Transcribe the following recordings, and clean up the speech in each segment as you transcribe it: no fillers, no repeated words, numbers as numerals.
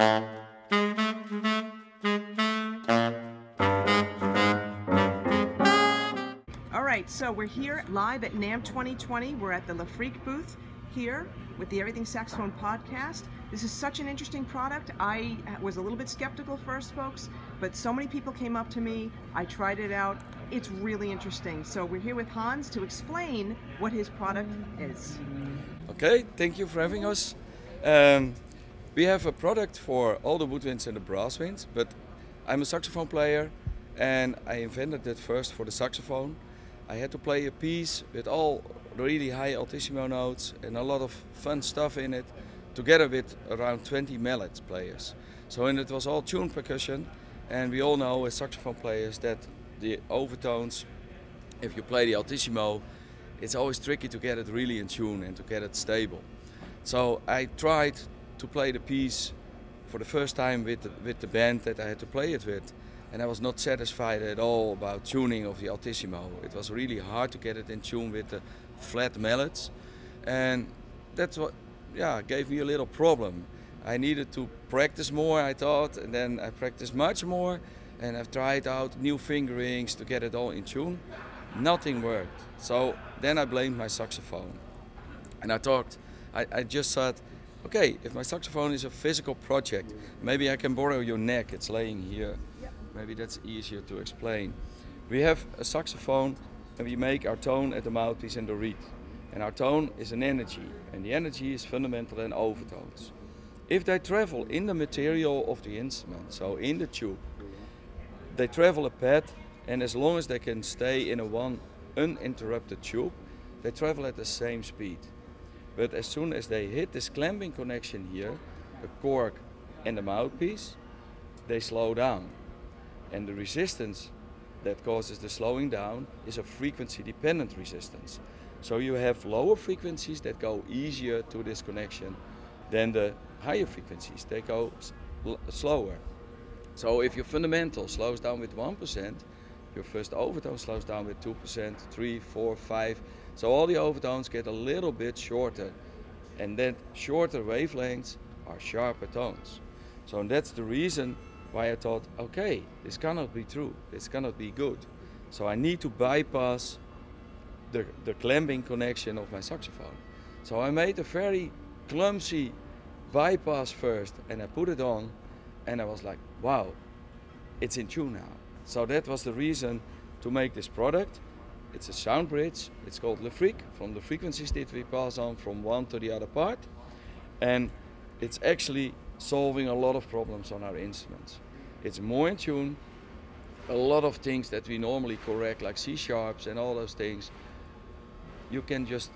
All right, so we're here live at NAMM 2020. We're at the LefreQue booth here with the Everything Saxophone Podcast. This is such an interesting product. I was a little bit skeptical first, folks, but so many people came up to me. I tried it out. It's really interesting. So we're here with Hans to explain what his product is. Okay, thank you for having us. We have a product for all the woodwinds and the brasswinds, but I'm a saxophone player and I invented it first for the saxophone. I had to play a piece with all really high altissimo notes and a lot of fun stuff in it, together with around 20 mallet players. So, and it was all tuned percussion, and we all know as saxophone players that the overtones, if you play the altissimo, it's always tricky to get it really in tune and to get it stable. So I tried to play the piece for the first time with the band that I had to play it with, and I was not satisfied at all about tuning of the altissimo. It was really hard to get it in tune with the flat mallets, and that's what gave me a little problem. I needed to practice more, I thought, and then I practiced much more, and I've tried out new fingerings to get it all in tune. Nothing worked. So then I blamed my saxophone, and I just said, okay, if my saxophone is a physical project, maybe I can borrow your neck. It's laying here. Maybe that's easier to explain. We have a saxophone and we make our tone at the mouthpiece and the reed. And our tone is an energy, and the energy is fundamental in overtones. If they travel in the material of the instrument, so in the tube, they travel a path, and as long as they can stay in a one uninterrupted tube, they travel at the same speed. But as soon as they hit this clamping connection here, the cork and the mouthpiece, they slow down. And the resistance that causes the slowing down is a frequency-dependent resistance. So you have lower frequencies that go easier to this connection than the higher frequencies. They go slower. So if your fundamental slows down with 1%, your first overtone slows down with 2%, 3, 4, 5. So all the overtones get a little bit shorter. And then shorter wavelengths are sharper tones. So that's the reason why I thought, okay, this cannot be true, this cannot be good. So I need to bypass the clamping connection of my saxophone. So I made a very clumsy bypass first, and I put it on, and I was like, wow, it's in tune now. So that was the reason to make this product. It's a sound bridge, it's called LefreQue, from the frequencies that we pass on from one to the other part. And it's actually solving a lot of problems on our instruments. It's more in tune. A lot of things that we normally correct, like C-sharps and all those things, you can just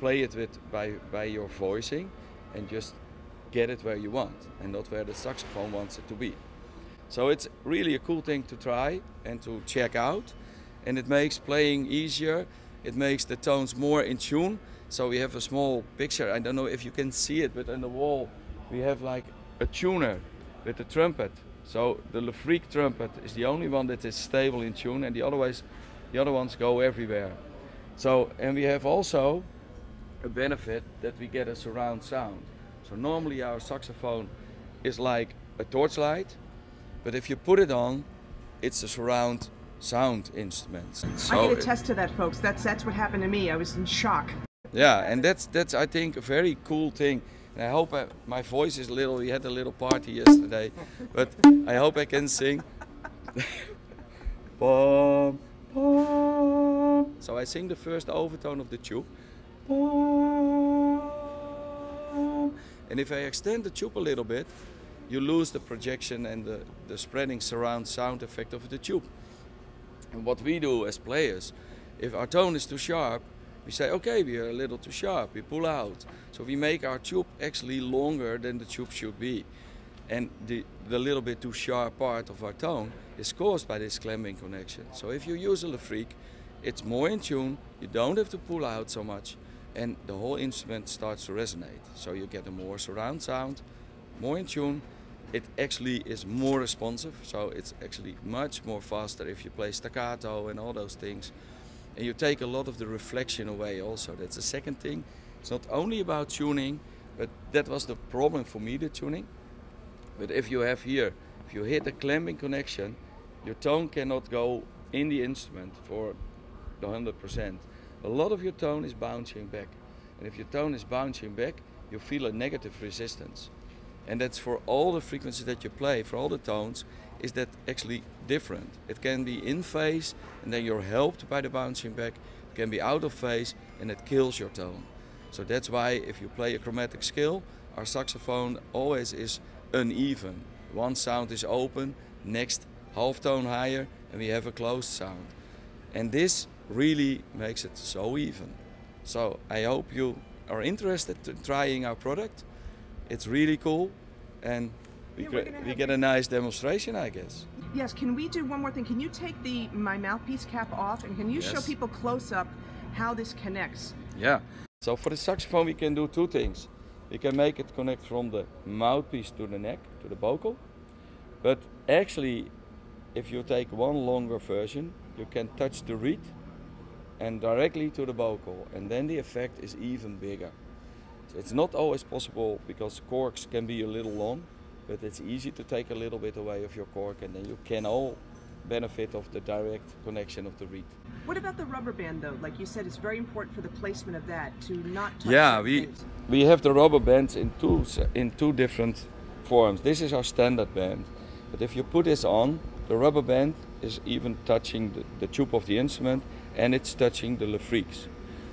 play it with by your voicing and just get it where you want and not where the saxophone wants it to be. So it's really a cool thing to try and to check out, and it makes playing easier, it makes the tones more in tune. So we have a small picture, I don't know if you can see it, but on the wall we have like a tuner with a trumpet. So the LefreQue trumpet is the only one that is stable in tune, and the other ones go everywhere. So, and we have also a benefit that we get a surround sound. So normally our saxophone is like a torchlight, but if you put it on, it's a surround sound instrument. So I can attest to that, folks. That's what happened to me. I was in shock. Yeah, and that's I think a very cool thing. And I hope my voice is little. We had a little party yesterday, but I hope I can sing. Bom, bom. So I sing the first overtone of the tube. Bom. And if I extend the tube a little bit, you lose the projection and the spreading surround sound effect of the tube. And what we do as players, if our tone is too sharp, we say, okay, we are a little too sharp, we pull out. So we make our tube actually longer than the tube should be. And the little bit too sharp part of our tone is caused by this clamping connection. So if you use a LefreQue, it's more in tune, you don't have to pull out so much, and the whole instrument starts to resonate. So you get a more surround sound, more in tune. It actually is more responsive, so it's actually much more faster if you play staccato and all those things. And you take a lot of the reflection away also. That's the second thing. It's not only about tuning, but that was the problem for me, the tuning. But if you have here, if you hit a clamping connection, your tone cannot go in the instrument for the 100%. A lot of your tone is bouncing back. And if your tone is bouncing back, you feel a negative resistance. And that's for all the frequencies that you play, for all the tones, is that actually different. It can be in phase, and then you're helped by the bouncing back. It can be out of phase, and it kills your tone. So that's why if you play a chromatic scale, our saxophone always is uneven. One sound is open, next half tone higher, and we have a closed sound. And this really makes it so even. So I hope you are interested in trying our product. It's really cool, and we get a nice demonstration, I guess. Yes, can we do one more thing? Can you take my mouthpiece cap off, and can you show people close up how this connects? Yeah, so for the saxophone we can do two things. We can make it connect from the mouthpiece to the neck, to the vocal. But actually, if you take one longer version, you can touch the reed and directly to the vocal, and then the effect is even bigger. So it's not always possible because corks can be a little long, but it's easy to take a little bit away of your cork, and then you can all benefit of the direct connection of the reed. What about the rubber band though? Like you said, it's very important for the placement of that to not touch. Yeah, we have the rubber bands in two different forms. This is our standard band, but if you put this on, the rubber band is even touching the tube of the instrument, and it's touching the LefreQues.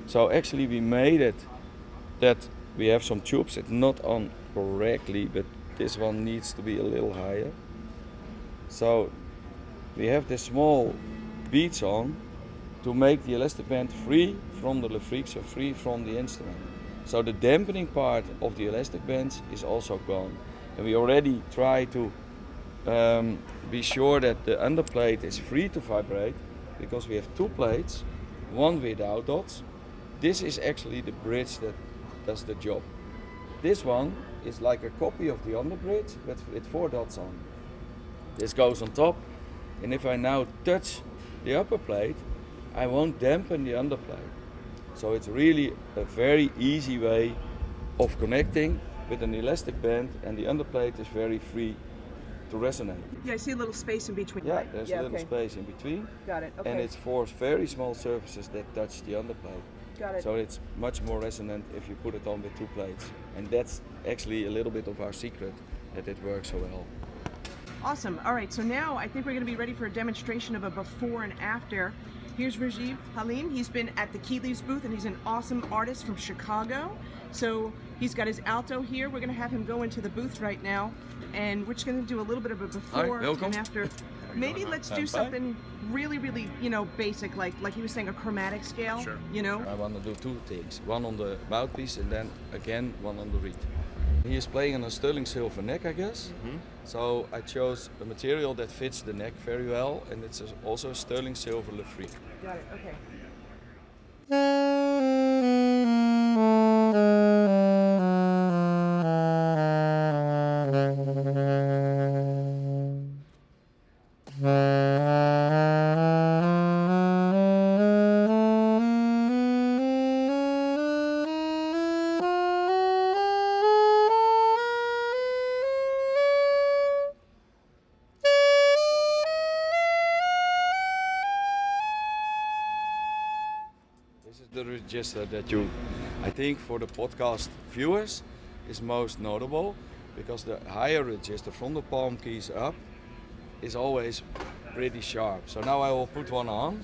So actually we made it that we have some tubes, it's not on correctly, but this one needs to be a little higher. So we have the small beads on to make the elastic band free from the LefreQues or free from the instrument. So the dampening part of the elastic bands is also gone. And we already try to be sure that the underplate is free to vibrate, because we have two plates, one without dots. This is actually the bridge that does the job. This one is like a copy of the underbridge, but with four dots on. This goes on top, and if I now touch the upper plate, I won't dampen the underplate. So it's really a very easy way of connecting with an elastic band, and the underplate is very free to resonate. Yeah, I see a little space in between. Yeah, there's a little space in between. Got it, okay. And it's four very small surfaces that touch the underplate. Got it. So it's much more resonant if you put it on with two plates. And that's actually a little bit of our secret, that it works so well. Awesome, all right, so now I think we're gonna be ready for a demonstration of a before and after. Here's Rajiv Halim. He's been at the Key Leaves booth, and he's an awesome artist from Chicago. So he's got his alto here. We're going to have him go into the booth right now, and we're just going to do a little bit of a before and after. Maybe let's do something really, really, you know, basic, like he was saying, a chromatic scale. Sure. You know, I want to do two things: one on the mouthpiece, and then again one on the reed. He is playing on a sterling silver neck, I guess. Mm-hmm. So I chose a material that fits the neck very well, and it's also a sterling silver LefreQue. Got it, okay. The register that you, I think, for the podcast viewers is most notable, because the higher register from the palm keys up is always pretty sharp. So now I will put one on,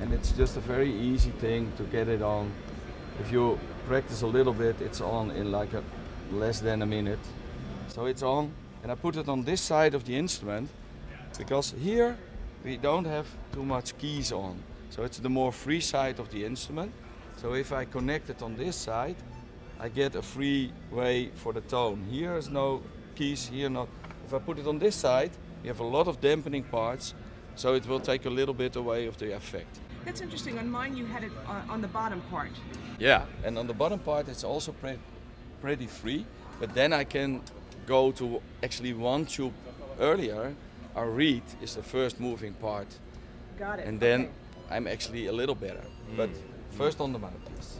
and it's just a very easy thing to get it on. If you practice a little bit, it's on in like a less than a minute. So it's on, and I put it on this side of the instrument because here we don't have too much keys on. So it's the more free side of the instrument. So if I connect it on this side, I get a free way for the tone. Here is no keys, here not. If I put it on this side, you have a lot of dampening parts, so it will take a little bit away of the effect. That's interesting. On mine you had it on the bottom part. Yeah, and on the bottom part it's also pretty free, but then I can go to actually one tube earlier. Our reed is the first moving part. Got it. And then I'm actually a little better, but first on the mouthpiece.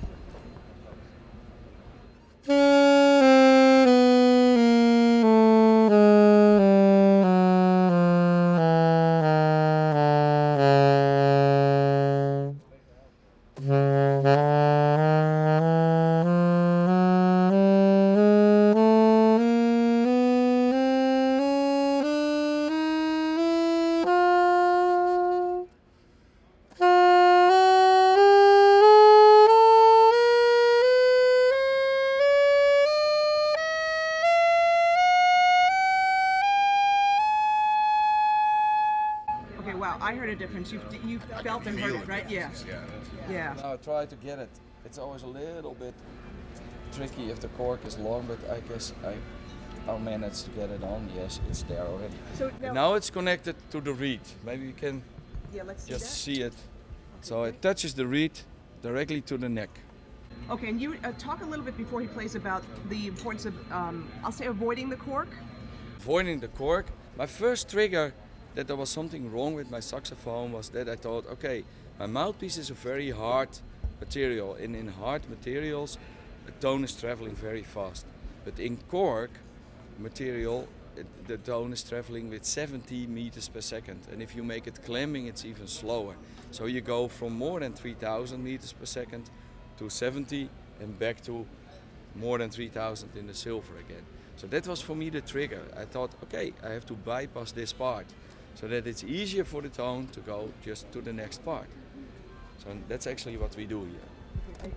wow, I heard a difference. You felt and heard it, right? Yeah. Yeah. Now try to get it. It's always a little bit tricky if the cork is long, but I guess I'll manage to get it on. Yes, it's there already. So now it's connected to the reed. Maybe you can see it. So it touches the reed directly to the neck. Okay, and you talk a little bit before he plays about the importance of, I'll say, avoiding the cork. Avoiding the cork. My first trigger that there was something wrong with my saxophone was that I thought, okay, my mouthpiece is a very hard material, and in hard materials, the tone is traveling very fast. But in cork material, the tone is traveling with 70 meters per second, and if you make it clamming, it's even slower. So you go from more than 3,000 meters per second to 70 and back to more than 3,000 in the silver again. So that was for me the trigger. I thought, okay, I have to bypass this part so that it's easier for the tone to go just to the next part. So that's actually what we do here.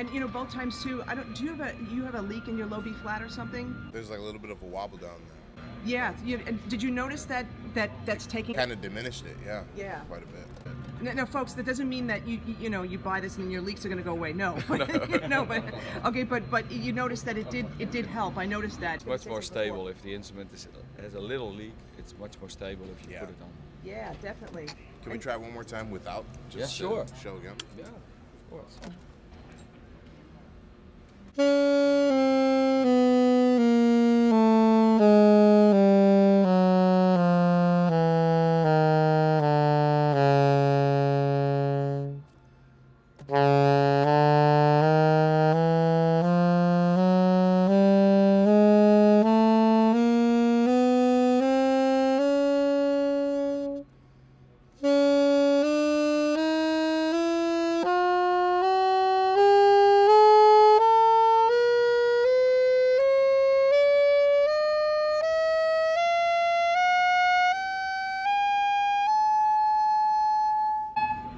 And you know, both times too. I don't. Do you have a leak in your low B flat or something? There's like a little bit of a wobble down there. Yeah. And did you notice that's taking? Kind of diminished it. Yeah. Yeah. Quite a bit. No, folks, that doesn't mean that you know, you buy this and then your leaks are going to go away. No. No. But okay. But you noticed that it did help. I noticed that. It's much more stable before. If the instrument has a little leak. It's much more stable if you put it on. Yeah, definitely. Can we try one more time without? Just sure. Show again. Yeah. Of course.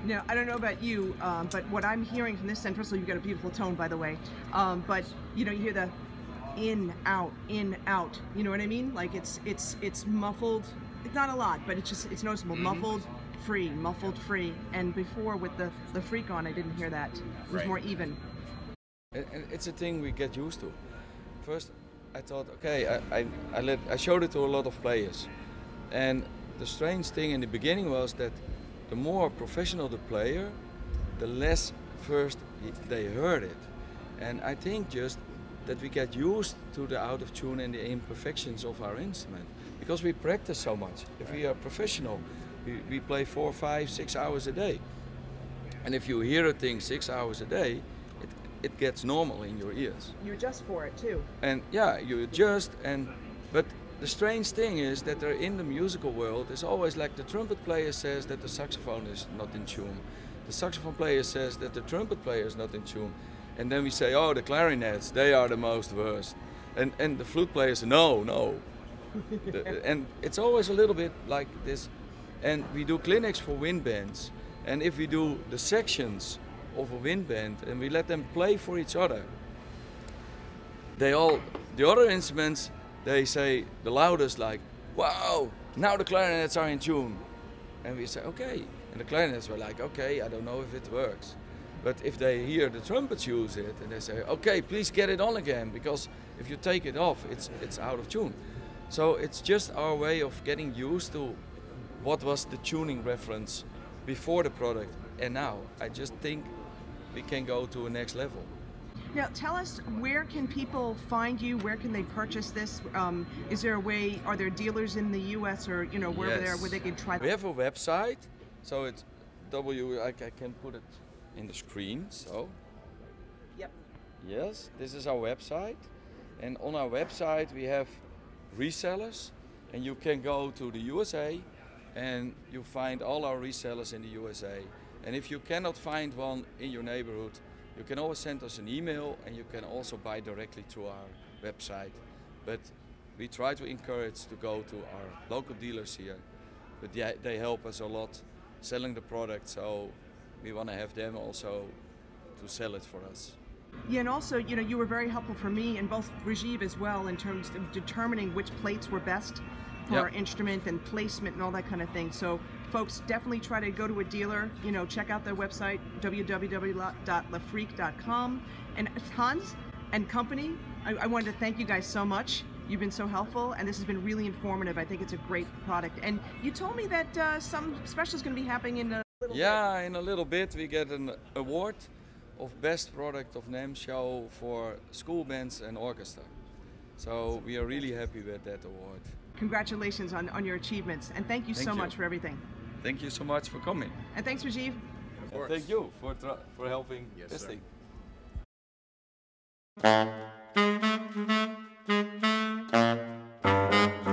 Now, I don't know about you, but what I'm hearing from this end, first of all, you've got a beautiful tone, by the way, but you know, you hear the in, out, you know what I mean? Like it's muffled, it's not a lot, but it's noticeable, muffled, free, and before with the freak on, I didn't hear that, it was more even. And it's a thing we get used to. First, I thought, okay, I showed it to a lot of players, and the strange thing in the beginning was that the more professional the player, the less first they heard it. And I think just that we get used to the out of tune and the imperfections of our instrument because we practice so much. If we are professional, we play 4, 5, 6 hours a day. And if you hear a thing 6 hours a day, it gets normal in your ears. You adjust for it too. And yeah, you adjust, but the strange thing is that in the musical world, it's always like the trumpet player says that the saxophone is not in tune. The saxophone player says that the trumpet player is not in tune. And then we say, oh, the clarinets, they are the most worst. And the flute players, no. And it's always a little bit like this. And we do clinics for wind bands. And if we do the sections of a wind band and we let them play for each other, the other instruments, they say the loudest, like, wow, now the clarinets are in tune. And we say, okay. And the clarinets were like, okay, I don't know if it works. But if they hear the trumpets use it, and they say, okay, please get it on again, because if you take it off, it's out of tune. So it's just our way of getting used to what was the tuning reference before the product. And now, I just think we can go to a next level. Now, tell us, where can people find you? Where can they purchase this? Is there a way, are there dealers in the U.S. or, you know, wherever they are where they can try? We have a website, so it's I can put it in the screen. So yep, yes, this is our website, and on our website we have resellers, and you can go to the USA and you find all our resellers in the USA. And if you cannot find one in your neighborhood, you can always send us an email, and you can also buy directly through our website. But we try to encourage to go to our local dealers here, but they help us a lot selling the product, so we want to have them also to sell it for us. Yeah, and also, you know, you were very helpful for me and both Rajiv as well in terms of determining which plates were best for our instrument and placement and all that kind of thing. So folks, definitely try to go to a dealer, you know, check out their website, www.lefreq.com. And Hans and company, I wanted to thank you guys so much. You've been so helpful, and this has been really informative. I think it's a great product. And you told me that some special is going to be happening in a little bit. Yeah, in a little bit we get an award of Best Product of NAMM Show for school bands and orchestra. So we are really happy with that award. Congratulations on your achievements, and thank you so much for everything. Thank you so much for coming. And thanks, Rajiv. Of course. Thank you for helping testing. Yes, sir.